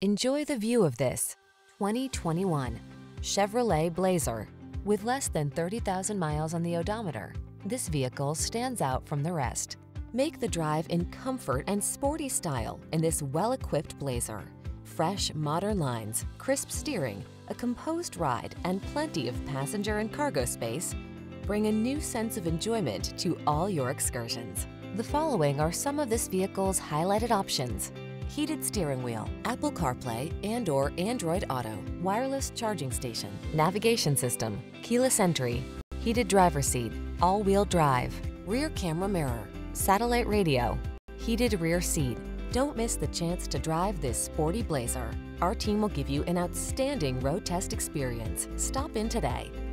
Enjoy the view of this 2021 Chevrolet Blazer. With less than 30,000 miles on the odometer, this vehicle stands out from the rest. Make the drive in comfort and sporty style in this well-equipped Blazer. Fresh, modern lines, crisp steering, a composed ride, and plenty of passenger and cargo space bring a new sense of enjoyment to all your excursions. The following are some of this vehicle's highlighted options: heated steering wheel, Apple CarPlay and/or Android Auto, wireless charging station, navigation system, keyless entry, heated driver's seat, all-wheel drive, rear camera mirror, satellite radio, heated rear seat. Don't miss the chance to drive this sporty Blazer. Our team will give you an outstanding road test experience. Stop in today.